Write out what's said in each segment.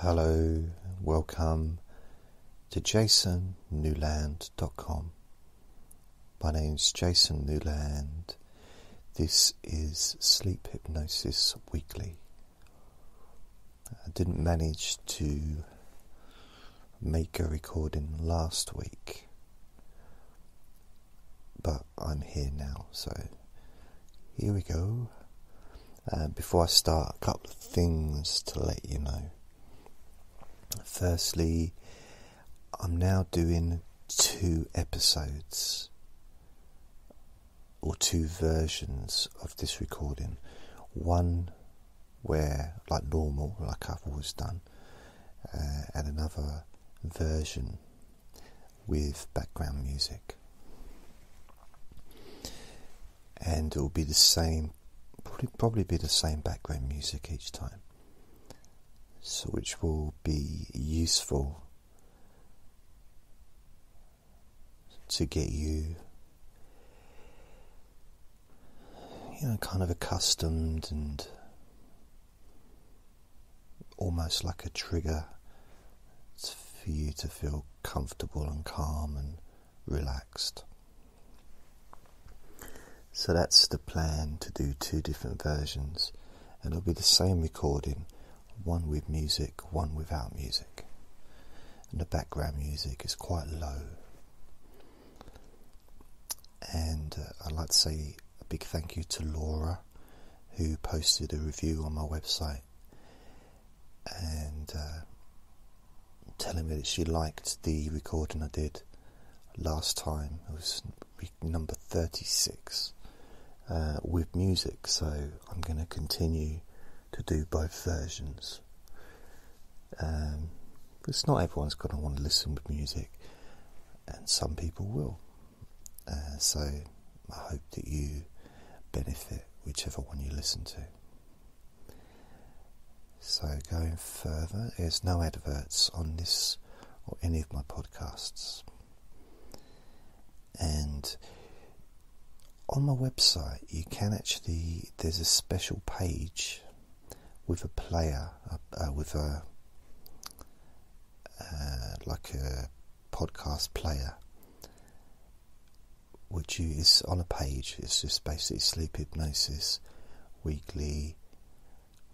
Hello, welcome to jasonnewland.com. My name's Jason Newland. This is Sleep Hypnosis Weekly. I didn't manage to make a recording last week, but I'm here now, so here we go. Before I start, a couple of things to let you know. Firstly, I'm now doing two episodes or two versions of this recording. One where, like normal, like I've always done, and another version with background music. And it'll be the same, probably be the same background music each time. So which will be useful to get you know, kind of accustomed and almost like a trigger for you to feel comfortable and calm and relaxed. So that's the plan, to do two different versions, and it'll be the same recording. One with music, one without music. And the background music is quite low. And I'd like to say a big thank you to Laura, who posted a review on my website and telling me that she liked the recording I did last time. It was number 36 with music, so I'm going to continue to do both versions. It's not everyone's going to want to listen with music, and some people will. So I hope that you benefit whichever one you listen to. So going further, there's no adverts on this or any of my podcasts. And on my website you can actually, there's a special page with a player, like a podcast player, which is on a page. It's just basically Sleep Hypnosis Weekly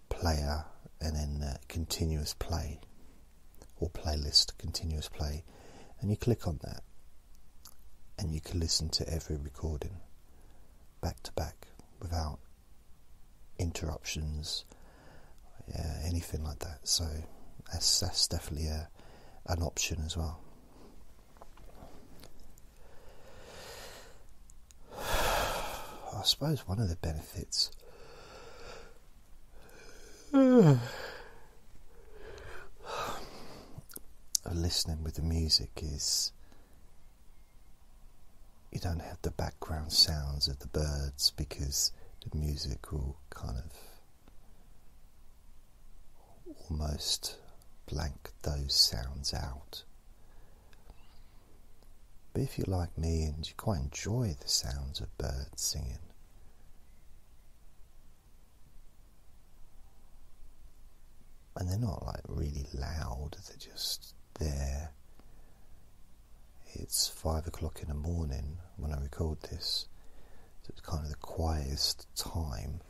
player, and then continuous play or playlist, continuous play, and you click on that, and you can listen to every recording back to back without interruptions. Yeah, anything like that. So that's definitely an option as well. I suppose one of the benefits of listening with the music is you don't have the background sounds of the birds, because the music will kind of almost blank those sounds out. But if you're like me and you quite enjoy the sounds of birds singing, and they're not like really loud, they're just there. It's 5 o'clock in the morning when I record this, so it's kind of the quietest time.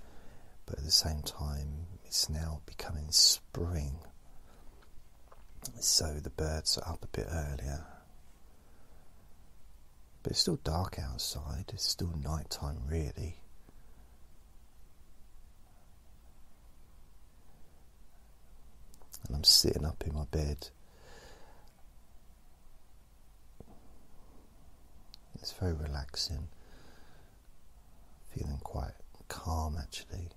But at the same time, it's now becoming spring, so the birds are up a bit earlier. But it's still dark outside, it's still night time really. And I'm sitting up in my bed. It's very relaxing, feeling quite calm actually.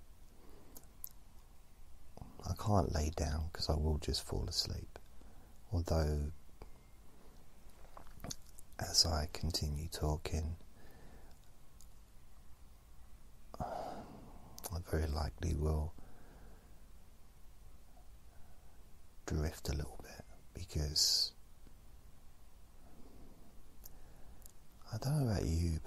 I can't lay down because I will just fall asleep. Although, as I continue talking, I very likely will drift a little bit, because I don't know about you,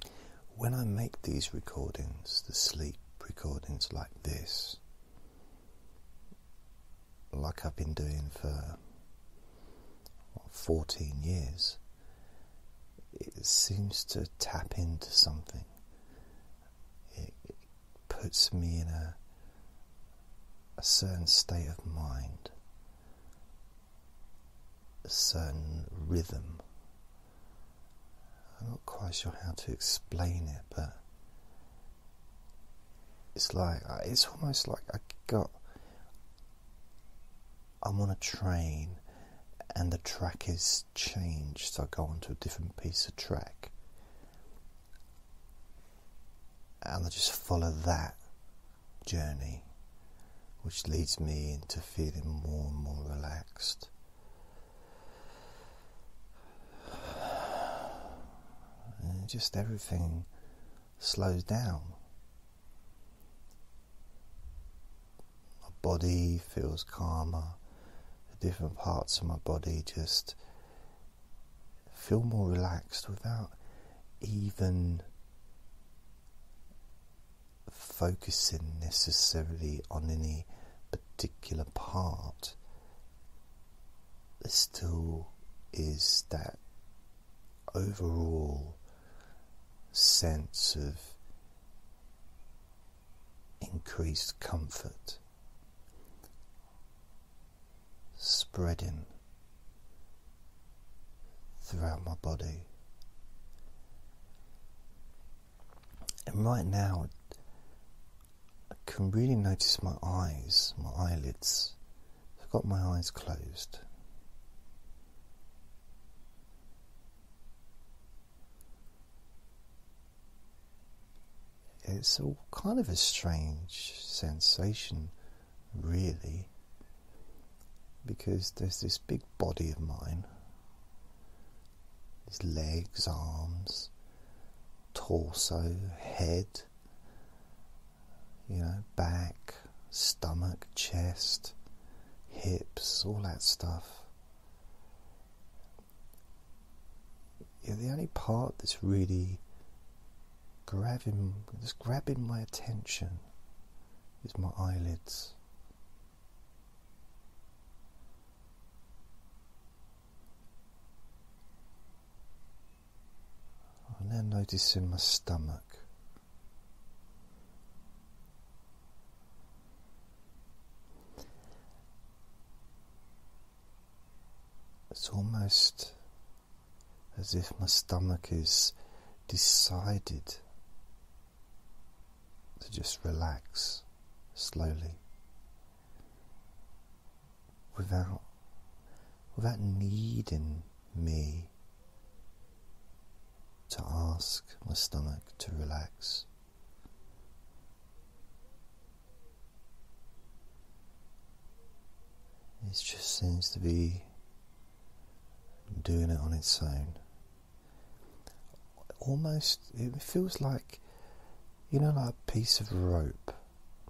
but when I make these recordings, the sleep recordings like this, been doing for 14 years, it seems to tap into something. It puts me in a certain state of mind, a certain rhythm. I'm not quite sure how to explain it, but it's almost like I'm on a train and the track is changed, so I go onto a different piece of track and I just follow that journey, which leads me into feeling more and more relaxed. And just everything slows down. My body feels calmer. The different parts of my body just feel more relaxed without even focusing necessarily on any particular part. There still is that overall sense of increased comfort spreading throughout my body. And right now I can really notice my eyes, my eyelids. I've got my eyes closed. It's all kind of a strange sensation, really, because there's this big body of mine, these legs, arms, torso, head, back, stomach, chest, hips, all that stuff. Yeah, the only part that's really grabbing my attention is my eyelids. I'm now noticing my stomach. It's almost as if my stomach is decided to just relax slowly, without needing me to ask my stomach to relax. It just seems to be doing it on its own. Almost, it feels like like a piece of rope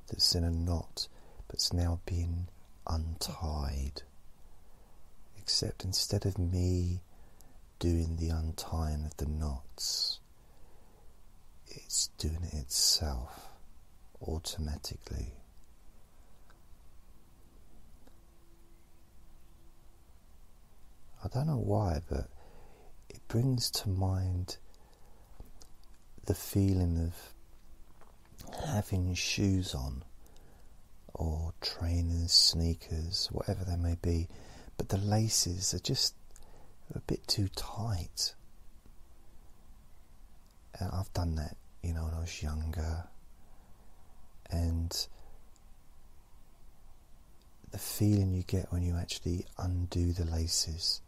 that's in a knot, but's now been untied. Except instead of me doing the untying of the knots, it's doing it itself automatically. I don't know why, but it brings to mind the feeling of having shoes on, or trainers, sneakers, whatever they may be, but the laces are just a bit too tight. And I've done that, when I was younger, and the feeling you get when you actually undo the laces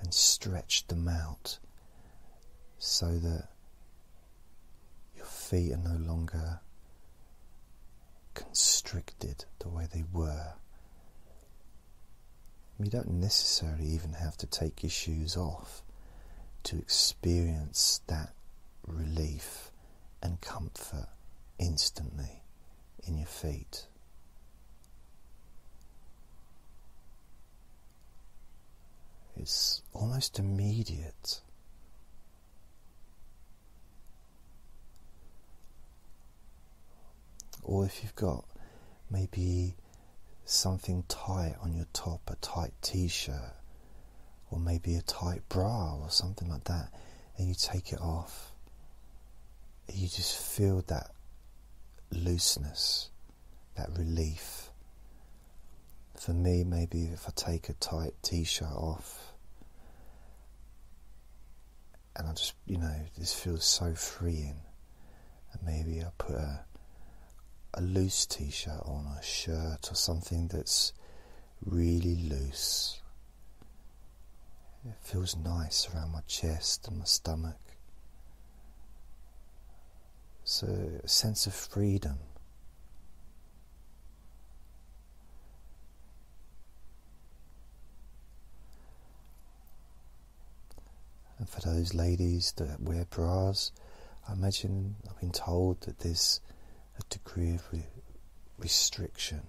and stretch them out so that your feet are no longer constricted the way they were. You don't necessarily even have to take your shoes off to experience that relief and comfort instantly in your feet. It's almost immediate. Or if you've got maybe something tight on your top, a tight t-shirt or maybe a tight bra or something like that, and you take it off, you just feel that looseness, that relief. For me, maybe if I take a tight t-shirt off and I just, you know, this feels so freeing, and maybe I put a loose t-shirt on, or a shirt or something that's really loose. It feels nice around my chest and my stomach. So a sense of freedom. And for those ladies that wear bras, I imagine, I've been told that there's a degree of restriction.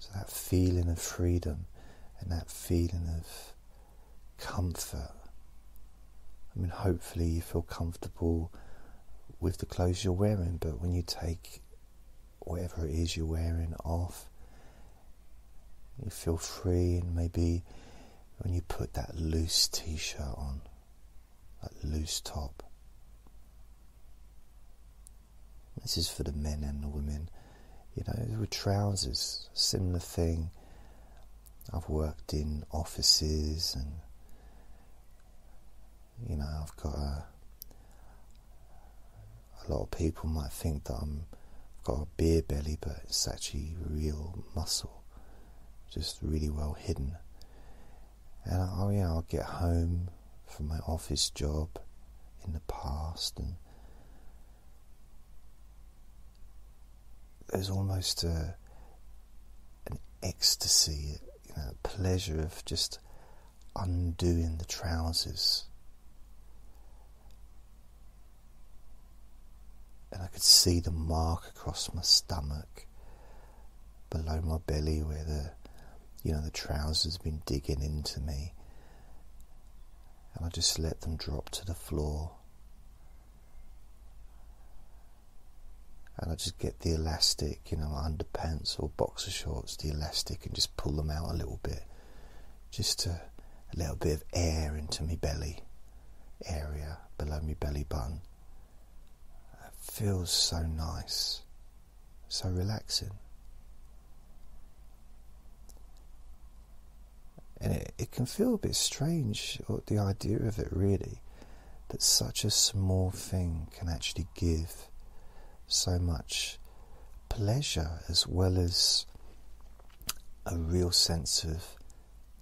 So that feeling of freedom and that feeling of comfort. I mean, hopefully you feel comfortable with the clothes you're wearing, but when you take whatever it is you're wearing off, you feel free. And maybe when you put that loose t-shirt on, that loose top, this is for the men and the women, you know, with trousers, similar thing. I've worked in offices and, you know, I've got a lot of people might think that I've got a beer belly, but it's actually real muscle, just really well hidden. And I'll get home from my office job in the past, and there's almost an ecstasy, you know, pleasure of just undoing the trousers. And I could see the mark across my stomach, below my belly, where the, you know, the trousers have been digging into me. And I just let them drop to the floor. And I just get the elastic, you know, my underpants or boxer shorts, the elastic, and just pull them out a little bit. Just to, a little bit of air into my belly area, below my belly button. It feels so nice, so relaxing. And it can feel a bit strange, or the idea of it really, that such a small thing can actually give so much pleasure, as well as a real sense of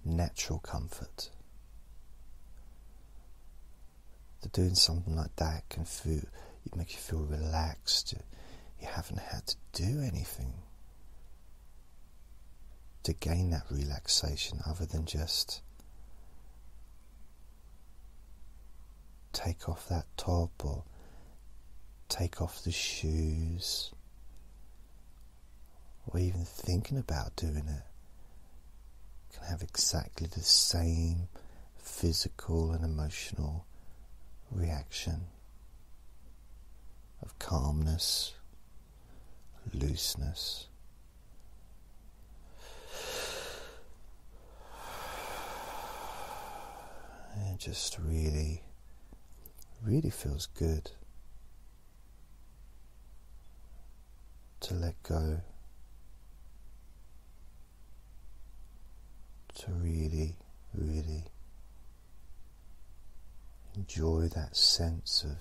natural comfort. That doing something like that can feel, make you feel relaxed. You haven't had to do anything to gain that relaxation, other than just take off that top or take off the shoes, or even thinking about doing it can have exactly the same physical and emotional reaction of calmness, looseness. It just really, really feels good to let go, to really, really enjoy that sense of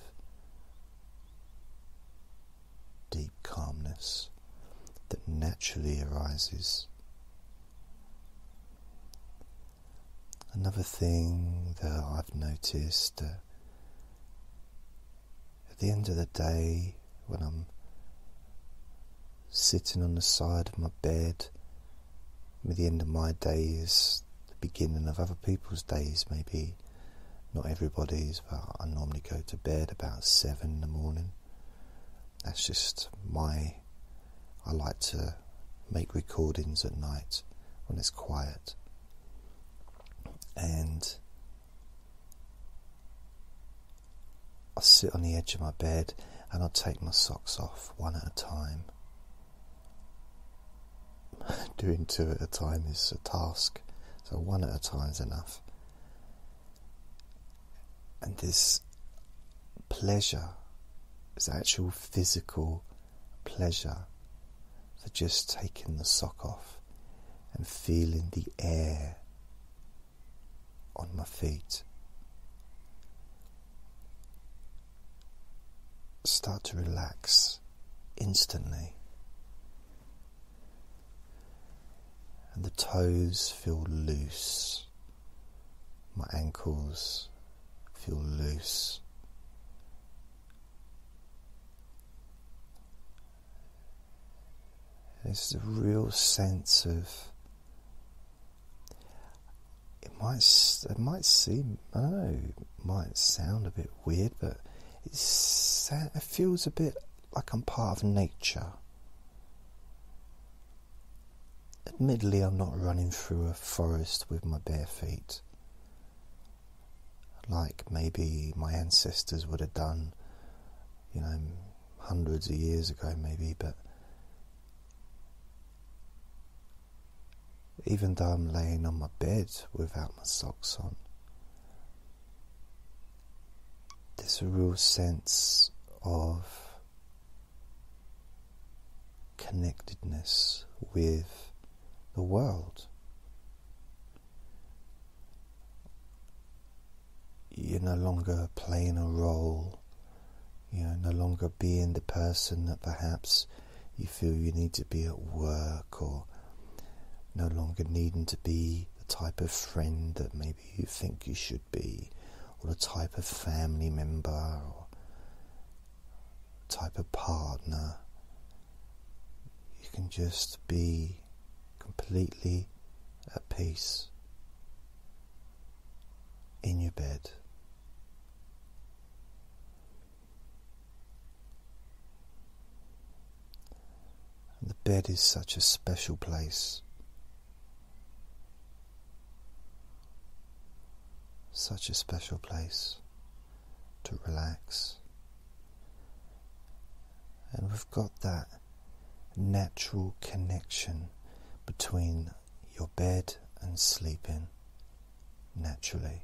deep calmness that naturally arises. Another thing that I've noticed, at the end of the day, when I'm sitting on the side of my bed, the end of my day is the beginning of other people's days, maybe not everybody's, but I normally go to bed about 7 in the morning. That's just I like to make recordings at night when it's quiet. And I sit on the edge of my bed and I take my socks off one at a time. doing two at a time is a task, so one at a time is enough. And this pleasure is actual physical pleasure for just taking the sock off and feeling the air on my feet. Start to relax instantly, and the toes feel loose, my ankles feel loose. There's a real sense of, it might seem, I don't know, it might sound a bit weird, but it feels a bit like I'm part of nature. Admittedly, I'm not running through a forest with my bare feet, like maybe my ancestors would have done, you know, hundreds of years ago maybe, but even though I'm laying on my bed without my socks on, there's a real sense of connectedness with the world. You're no longer playing a role, you're no longer being the person that perhaps you feel you need to be at work, or no longer needing to be the type of friend that maybe you think you should be, or the type of family member, or the type of partner. You can just be completely at peace in your bed. And the bed is such a special place. Such a special place to relax. And we've got that natural connection between your bed and sleeping naturally.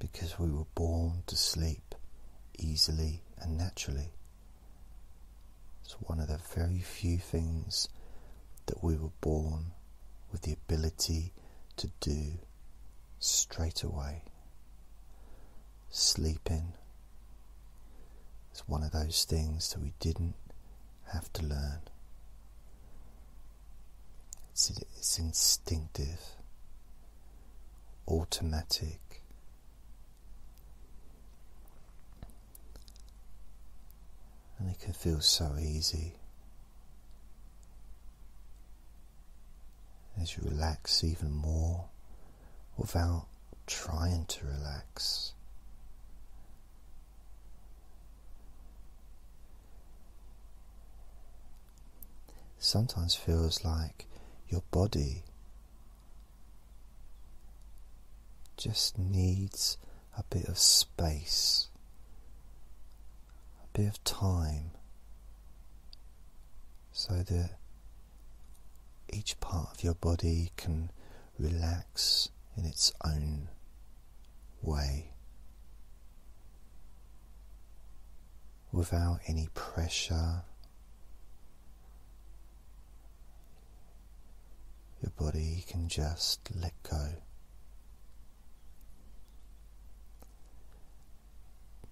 Because we were born to sleep easily and naturally. It's one of the very few things that we were born with the ability to do straight away. Sleeping is one of those things that we didn't have to learn. It's instinctive, automatic. And it can feel so easy. As you relax even more without trying to relax. It sometimes feels like your body just needs a bit of space, bit of time, so that each part of your body can relax in its own way without any pressure. Your body can just let go,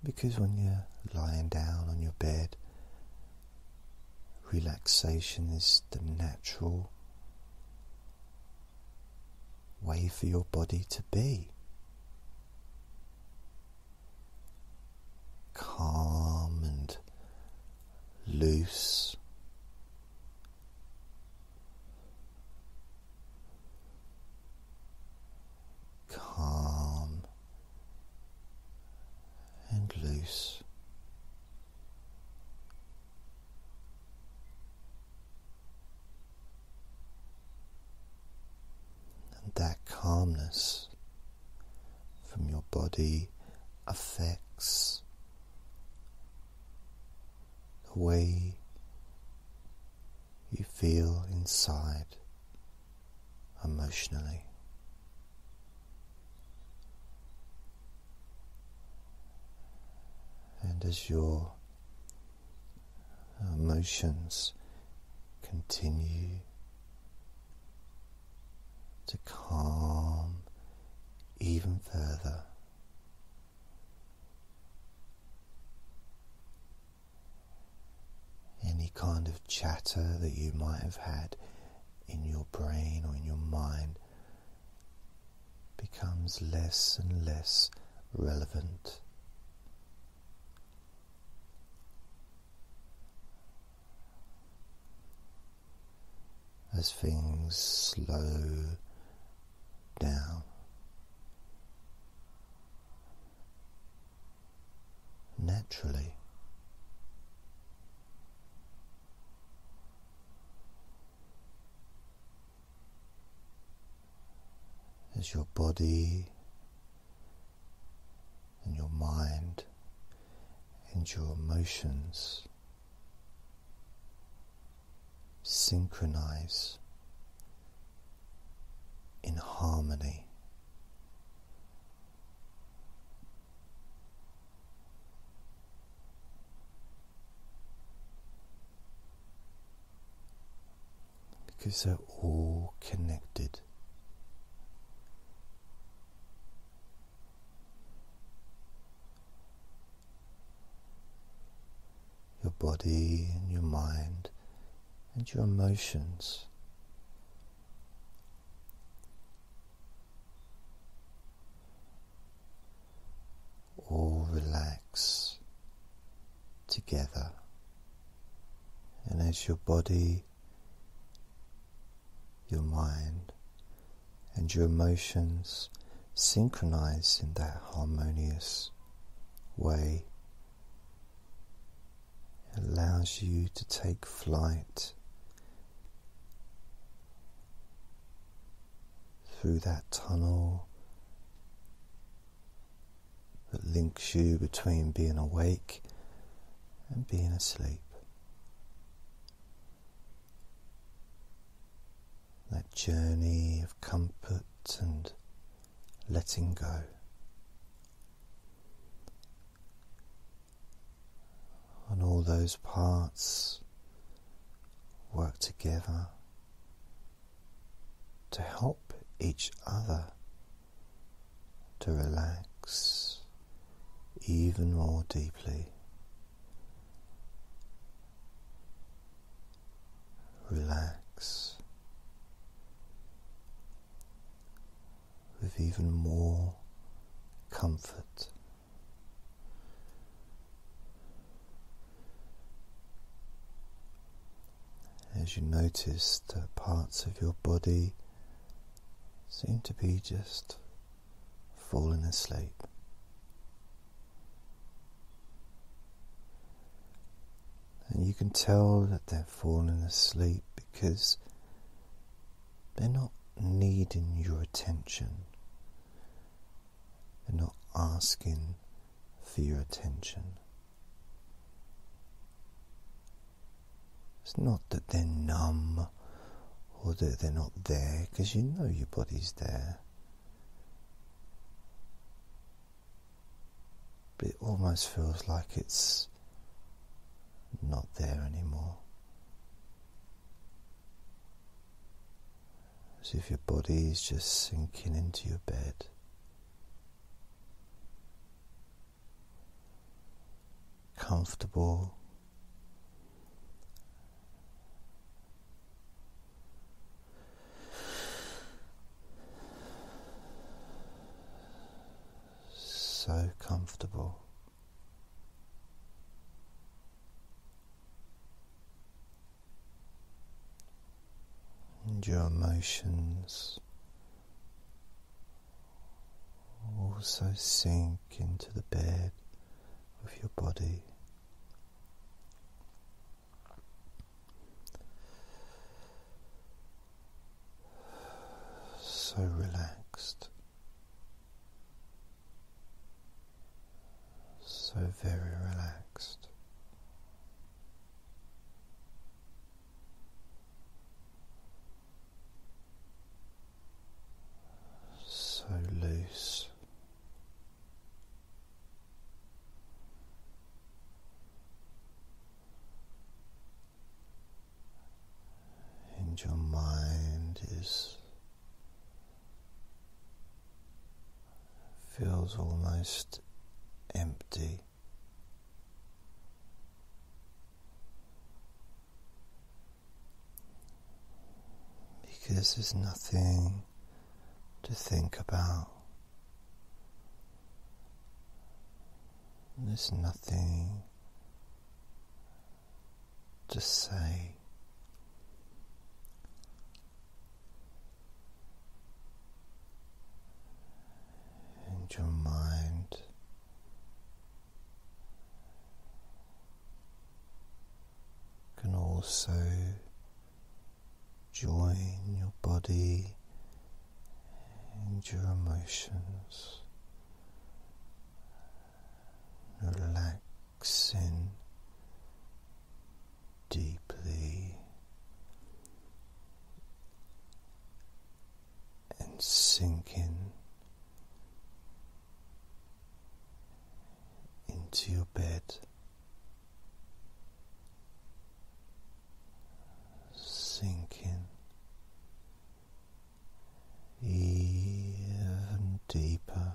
because when you're lying down on your bed, relaxation is the natural way for your body to be. Calm and loose. Calm and loose. That calmness from your body affects the way you feel inside emotionally. And as your emotions continue to calm even further, any kind of chatter that you might have had in your brain or in your mind becomes less and less relevant. As things slow down, naturally, as your body and your mind and your emotions synchronize in harmony, because they're all connected. Your body and your mind and your emotions all relax together, and as your body, your mind and your emotions synchronize in that harmonious way, it allows you to take flight through that tunnel that links you between being awake and being asleep. That journey of comfort and letting go, and all those parts work together to help each other to relax even more deeply, relax with even more comfort. As you notice that parts of your body seem to be just falling asleep, and you can tell that they're falling asleep because they're not needing your attention. They're not asking for your attention. It's not that they're numb or that they're not there, because you know your body's there. But it almost feels like it's not there anymore, as if your body is just sinking into your bed. Comfortable, so comfortable. And your emotions also sink into the bed of your body. So relaxed, so very relaxed. feels almost empty. Because there's nothing to think about. There's nothing to say. And your mind can also join your body and your emotions, relaxing deeply and sinking into your bed, sinking even deeper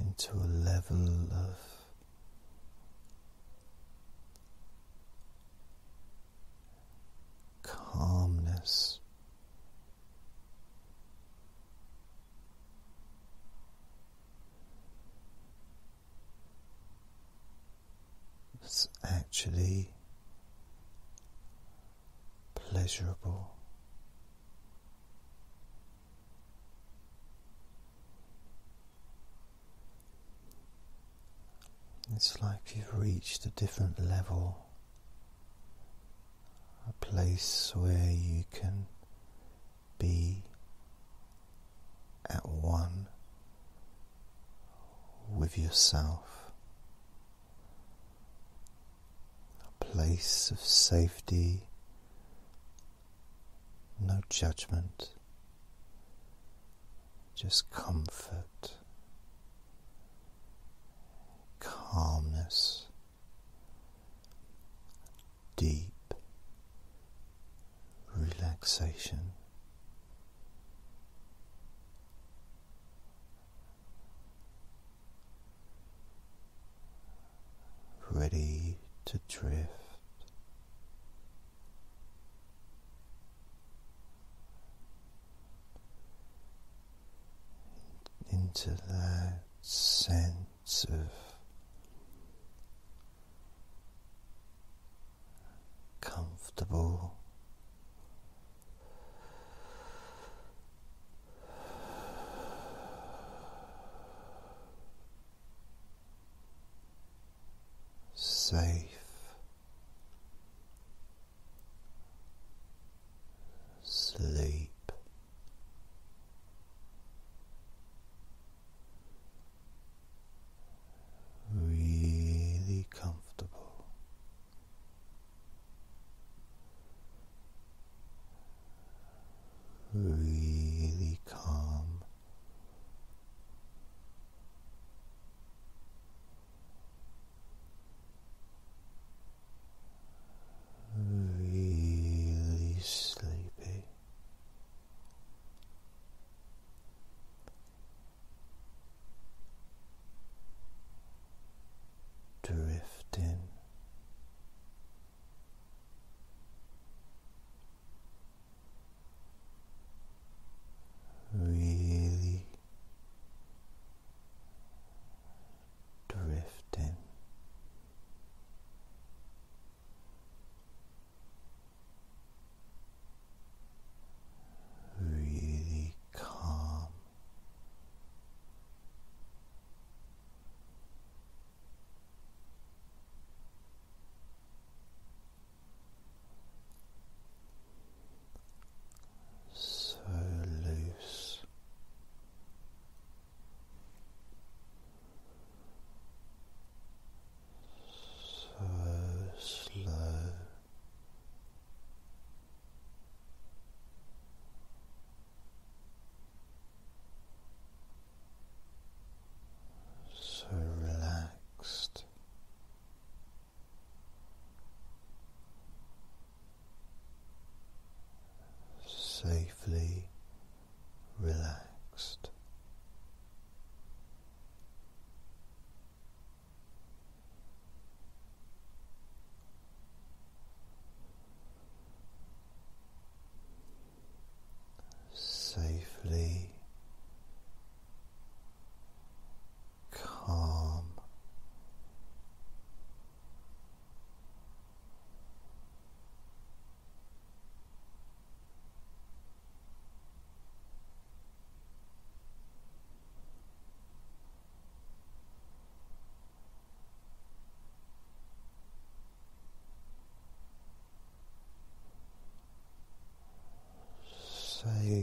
into a level of calmness that's actually pleasurable. It's like you've reached a different level, a place where you can be at one with yourself, a place of safety, no judgment, just comfort. Calmness, deep relaxation, ready to drift, into that sense of comfortable, safe, sleep.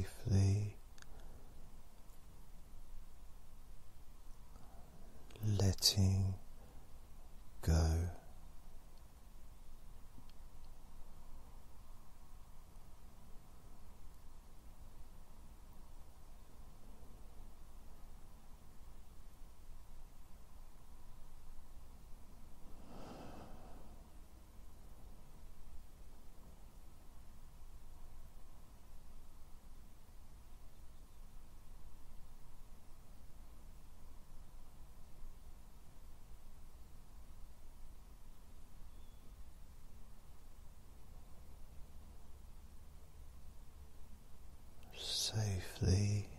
safely, letting go. Safely